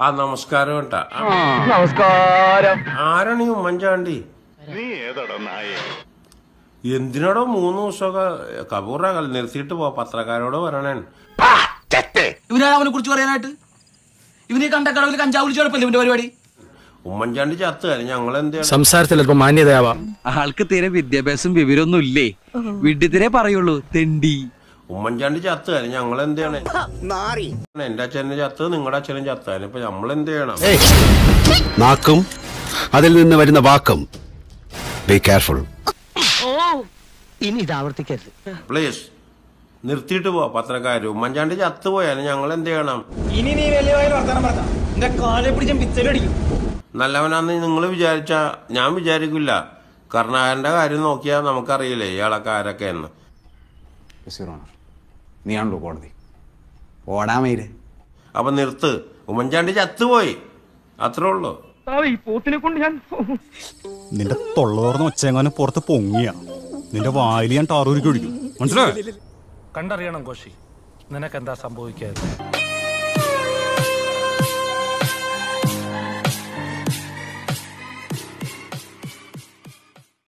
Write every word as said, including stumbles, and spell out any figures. Ah, namaskaram anta. Namaskaram. Aarani manjandi. Nee edada naaye. Endinado moonu soga kaboragal nirthittu va patrakarodu varanan. Ah, chatte. Ivina avane kurichu parayanayittu. Ivine kanda kadavil kanja ulichodu pelle ivinte parivadi. Ummanjandi chattu aanu njangal endu. Samsarathil alpa maanyadayava. Aalku thire vidyabhasam vivironnum ille. Viddithire parayullu tendi. Ummanjandi chattu aanu njangal endu aanu. Naari. Enda chenne chattu ningada chenne chattu aanu ipo nammal endu cheyanam. Hey. Naakkum adil ninnu varuna vaakkum. Be careful. Oh. Ini idu aavarthikkaru. Please. Nirthittu po patrakaru. Ummanjandi chattu poyanu njangal endu cheyanam. Ini nee velliyavayi varthanam partha. Ninda kaale pidicham pithalu adikkum. നല്ലവനാണെന്ന് നിങ്ങൾ വിചാരിച്ച ഞാൻ വിചാരിക്കില്ല. കർണാകരന്റെ കാര്യം നോക്കിയാൽ നമുക്കറിയില്ലേ ഇയാളൊക്കെ ആരൊക്കെ എന്ന്. നീയാണല്ലോ കോടതി ഓടാമയില്. അപ്പൊ നിർത്ത്, ഉമ്മൻചാണ്ടി ചത്തുപോയി, അത്രേ ഉള്ളു. നിന്റെ തൊള്ളോർന്ന് ഒച്ചെങ്ങാനും പുറത്ത് പൊങ്ങിയ നിന്റെ വായിൽ ഞാൻ ടാറൂരിക്ക് ഒഴിക്കും. മനസ്സിലായോ? കണ്ടറിയണം കോശി, നിനക്കെന്താ സംഭവിക്കാതെ.